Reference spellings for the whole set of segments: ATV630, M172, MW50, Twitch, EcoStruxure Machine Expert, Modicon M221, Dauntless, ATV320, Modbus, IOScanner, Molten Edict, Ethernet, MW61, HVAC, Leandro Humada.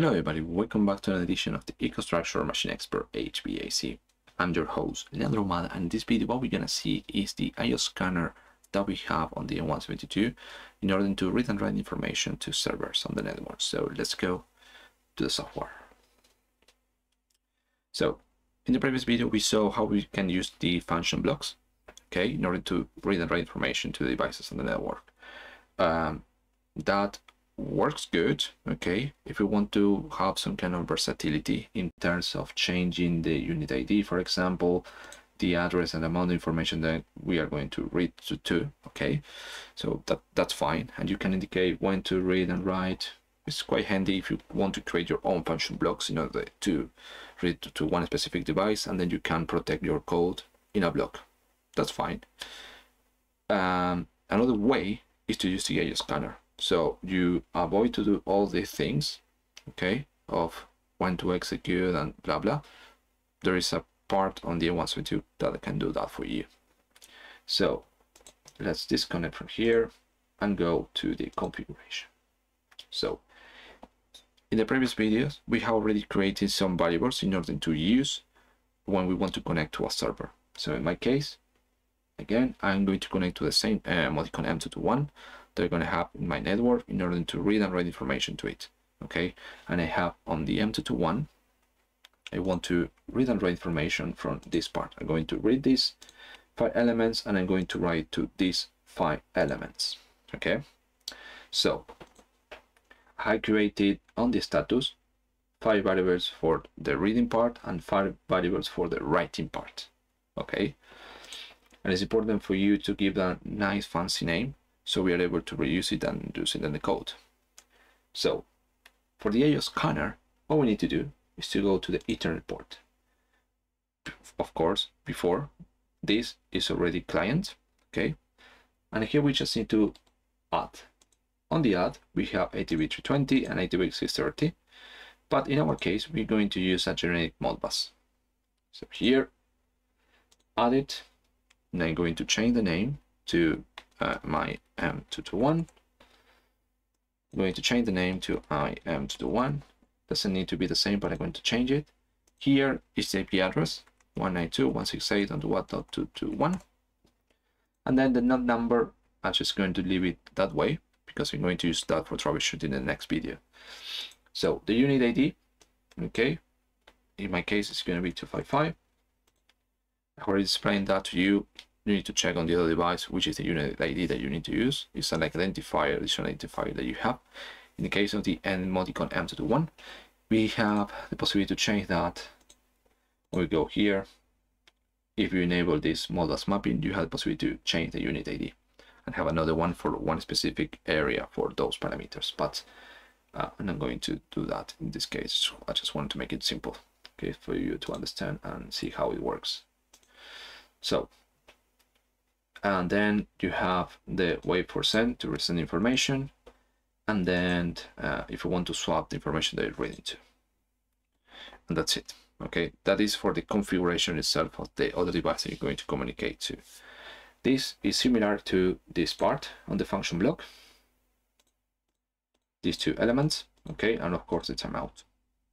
Hello everybody, welcome back to another edition of the EcoStruxure Machine Expert HVAC. I'm your host, Leandro Humada, and in this video what we're going to see is the IOScanner that we have on the M172 in order to read and write information to servers on the network. So let's go to the software. So in the previous video we saw how we can use the function blocks, okay, in order to read and write information to the devices on the network. That works good, okay, if we want to have some kind of versatility in terms of changing the unit ID, for example, the address and amount of information that we are going to read to, okay, so that's fine. And you can indicate when to read and write. It's quite handy if you want to create your own function blocks in order to read to one specific device, and then you can protect your code in a block. That's fine. Another way is to use the IOScanner. So you avoid to do all these things, okay, of when to execute and blah blah. There is a part on the M172 that can do that for you. So let's disconnect from here and go to the configuration. So in the previous videos we have already created some variables in order to use when we want to connect to a server. So in my case, again, I'm going to connect to the same Modicon M221 that I'm going to have in my network in order to read and write information to it, okay? And I have on the M221, I want to read and write information from this part. I'm going to read these 5 elements and I'm going to write to these 5 elements, okay? So I created on the status 5 variables for the reading part and 5 variables for the writing part, okay? And it's important for you to give that a nice fancy name so we are able to reuse it and use it in the code. So for the IOScanner, what we need to do is to go to the Ethernet port. Of course, before this is already client, okay? And here we just need to add. On the add, we have ATV320 and ATV630, but in our case, we're going to use a generic Modbus. So here, add it. And I'm going to change the name to my M221. I'm going to change the name to IM221. Doesn't need to be the same, but I'm going to change it. Here is the IP address 192.168.1.221. And then the NOT number, I'm just going to leave it that way because we're going to use that for troubleshooting in the next video. So the unit ID, okay, in my case, it's going to be 255. I already explained that to you. You need to check on the other device which is the unit ID that you need to use. It's an identifier, additional identifier that you have. In the case of the Modicon M221, we have the possibility to change that. We go here. If you enable this Modbus mapping, you have the possibility to change the unit ID and have another one for one specific area for those parameters. But I'm not going to do that in this case. I just wanted to make it simple, okay, for you to understand and see how it works. So, and then you have the wait for send to resend information, and then if you want to swap the information that you're reading to, and that's it. Okay, that is for the configuration itself of the other device that you're going to communicate to. This is similar to this part on the function block, these 2 elements, okay, and of course the timeout.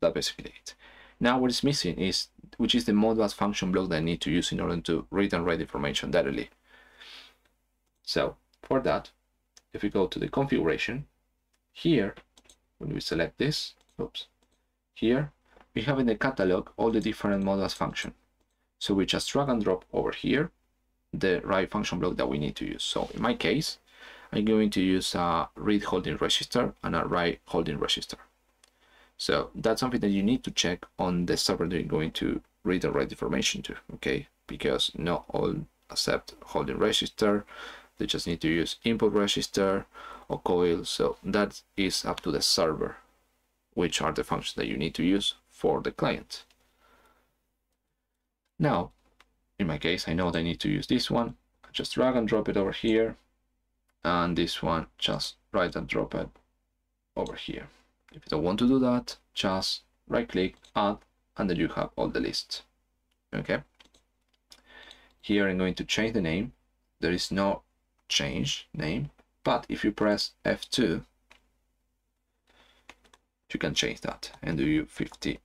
That's basically it. Now what is missing is which is the Modbus function block that I need to use in order to read and write information directly. So for that, if we go to the configuration, here when we select this, oops, here we have in the catalog all the different Modbus function. So we just drag and drop over here the right function block that we need to use. So in my case, I'm going to use a read holding register and a write holding register. So that's something that you need to check on the server that you're going to read and write information to, okay? Because not all accept holding register. They just need to use input register or coil. So that is up to the server, which are the functions that you need to use for the client. Now, in my case, I know that I need to use this one. I just drag and drop it over here. And this one, just right and drop it over here. If you don't want to do that, just right click, add, and then you have all the lists, okay? Here I'm going to change the name. There is no change name, but if you press F2, you can change that, MW50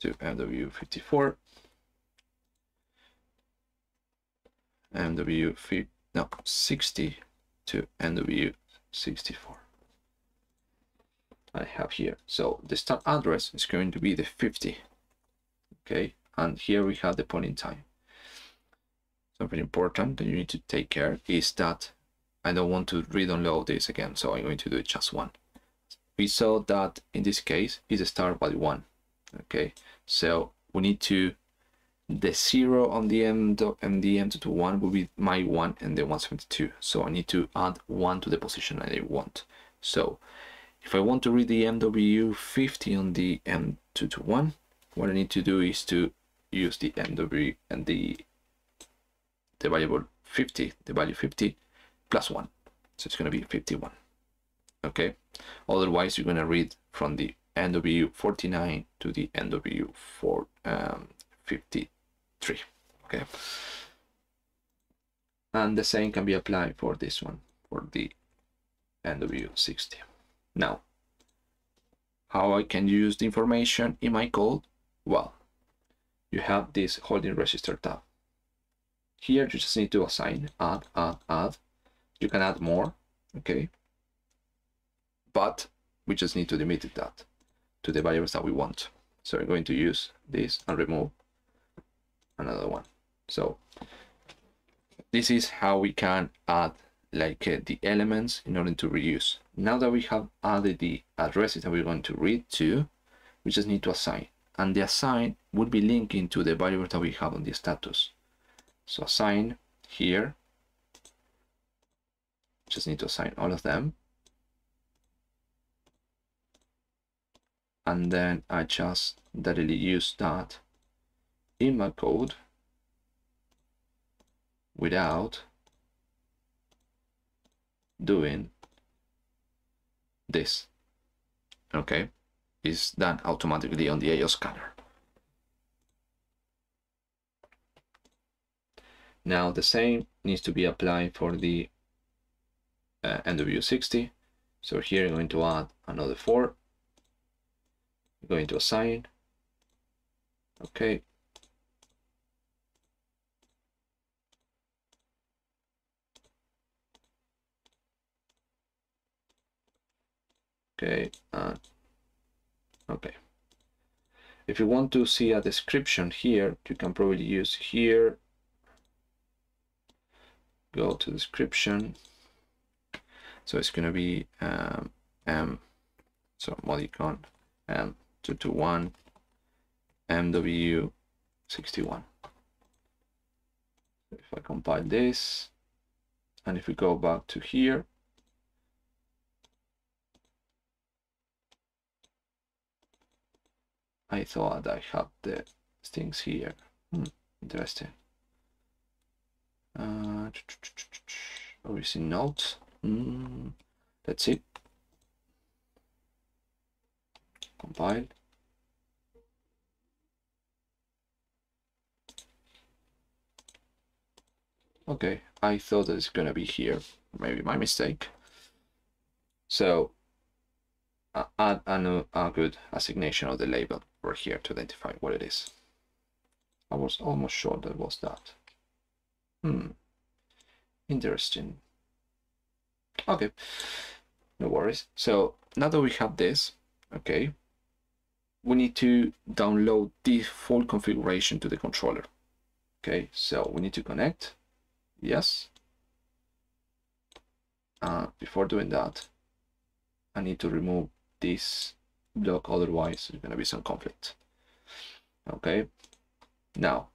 to MW54, MW60 to MW64. I have here, so the start address is going to be the 50, okay, and here we have the point in time. Something important that you need to take care is that I don't want to re-download this again, so I'm going to do it just one. We saw that in this case is a start by one, okay, so we need to, the zero on the M221 will be my one and the 172, so I need to add one to the position I want. So if I want to read the MW50 on the M221, what I need to do is to use the MW and the variable 50, the value 50 plus 1. So it's going to be 51. Okay. Otherwise, you're going to read from the MW49 to the MW53. Okay. And the same can be applied for this one, for the MW60. Now, how I can use the information in my code? Well, you have this holding register tab. Here, you just need to assign, add. You can add more, okay? But we just need to limit that to the variables that we want. So we're going to use this and remove another one. So this is how we can add the elements in order to reuse. Now that we have added the addresses that we're going to read to, we just need to assign, and the assign would be linking to the variable that we have on the status. So assign here, just need to assign all of them, and then I just directly use that in my code without doing this. Okay, is done automatically on the IOScanner. Now the same needs to be applied for the MW60. So here I'm going to add another 4. I'm going to assign. Okay. Okay, okay. If you want to see a description here, you can probably use here. Go to description. So it's going to be Modicon M221 MW61. If I compile this, and if we go back to here, I thought I had the things here. Interesting. Obviously not. Let's see. Compile. Okay, I thought it's gonna be here. Maybe my mistake. So add a good assignation of the label over here to identify what it is. I was almost sure that was that. Interesting. Okay, no worries. So now that we have this, okay, we need to download the full configuration to the controller. Okay, so we need to connect. Yes. Before doing that, I need to remove this block, otherwise there's going to be some conflict. Okay, now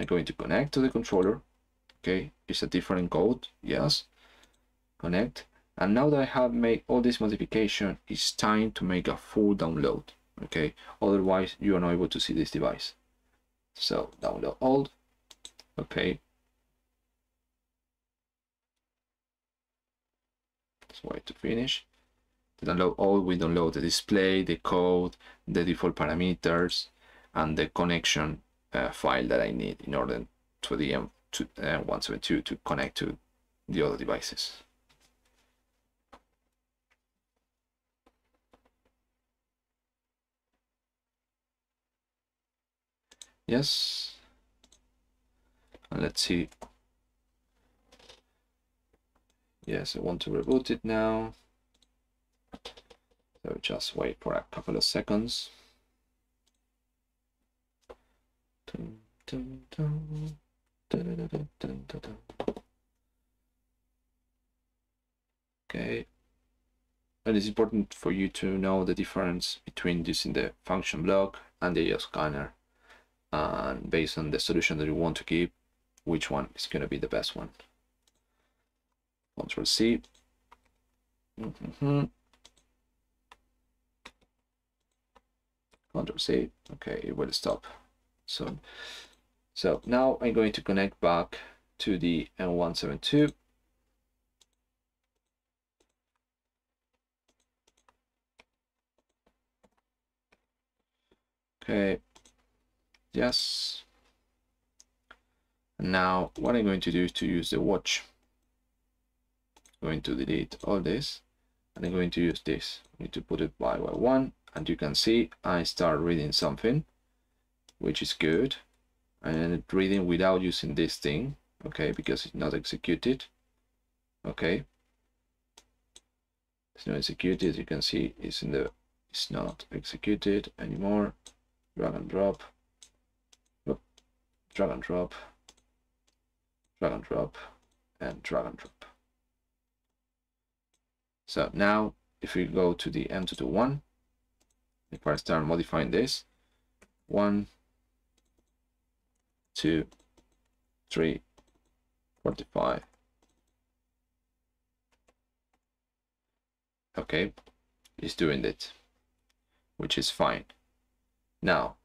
I'm going to connect to the controller. Okay, it's a different code. Yes, connect. And now that I have made all this modification, it's time to make a full download. Okay, otherwise you are not able to see this device. So download all. Okay, let's wait to finish. To download all, we download the display, the code, the default parameters, and the connection file that I need in order to the M172 to connect to the other devices. Yes. And let's see. Yes, I want to reboot it now. So just wait for a couple of seconds. Dun, dun, dun, dun, dun, dun, dun, dun, dun. Okay. And it's important for you to know the difference between using the function block and the IOScanner, and based on the solution that you want to give, which one is going to be the best one. Ctrl C. Ctrl C. Okay, it will stop soon. So now I'm going to connect back to the M172. Okay, yes. Now what I'm going to do is to use the watch. I'm going to delete all this, and I'm going to use this. I need to put it by one, and you can see I start reading something, which is good, and reading without using this thing, okay, because it's not executed. Okay, it's not executed. You can see it's in the, it's not executed anymore. Drag and drop, drag and drop, drag and drop, and drag and drop. So now if we go to the M221, if I start modifying this, 1, 2, 3, 45. Okay, it's doing it, which is fine. Now,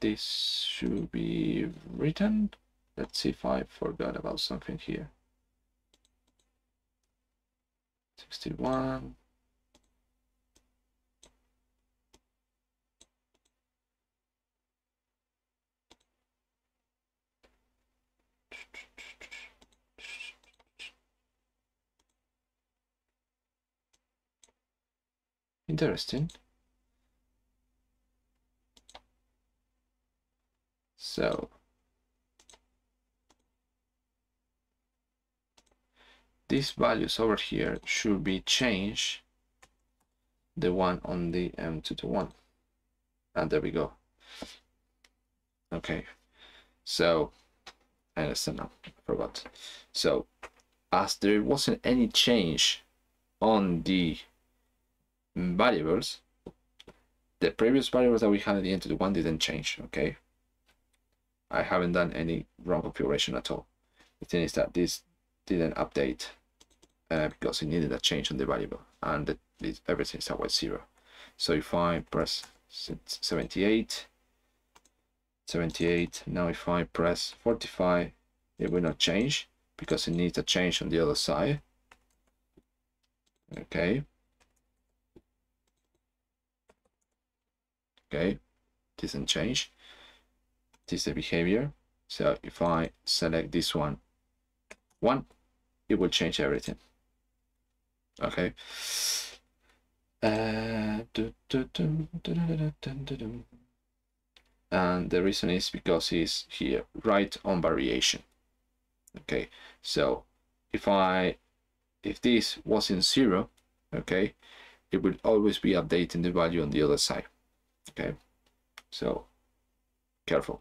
this should be written. Let's see if I forgot about something here. 61. Interesting. So these values over here should be changed, the one on the M221, and there we go. Okay, so I understand now. I forgot. So as there wasn't any change on the variables, the previous variables that we had at the M221 didn't change. Okay, I haven't done any wrong configuration at all. The thing is that this didn't update because it needed a change on the variable, and everything is always 0. So if I press 78, now if I press 45, it will not change because it needs a change on the other side. Okay. Okay, doesn't change. This is the behavior. So if I select this one, it will change everything. Okay. And the reason is because it's here, right on variation. Okay, so if this was in 0, okay, it will always be updating the value on the other side. Okay, so careful.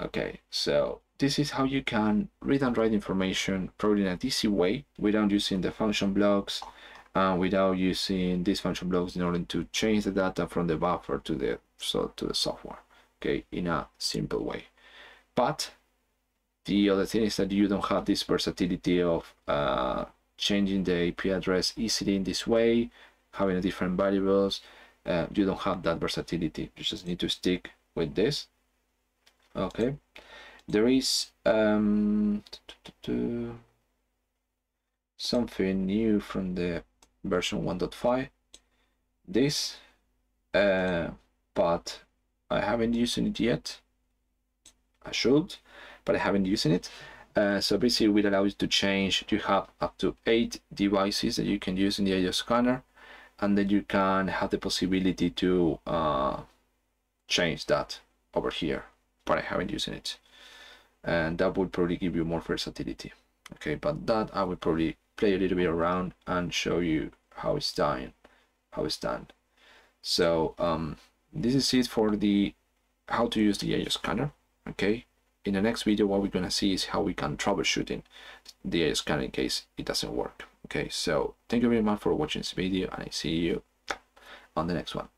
Okay, so this is how you can read and write information probably in an easy way without using the function blocks, and without using these function blocks in order to change the data from the buffer to the software. Okay, in a simple way. But the other thing is that you don't have this versatility of changing the IP address easily in this way, having different variables. You don't have that versatility. You just need to stick with this. Okay, there is something new from the version 1.5, this, but I haven't used it yet. I should, but I haven't used it. So basically, it will allow you to change. You have up to 8 devices that you can use in the IOScanner, and then you can have the possibility to change that over here, but I haven't used it. And that would probably give you more versatility. Okay, but that I will probably play a little bit around and show you how it's done. So this is it for the how to use the IOScanner. Okay. In the next video, what we're going to see is how we can troubleshooting the IOScanner in case it doesn't work. Okay, so thank you very much for watching this video, and I see you on the next one.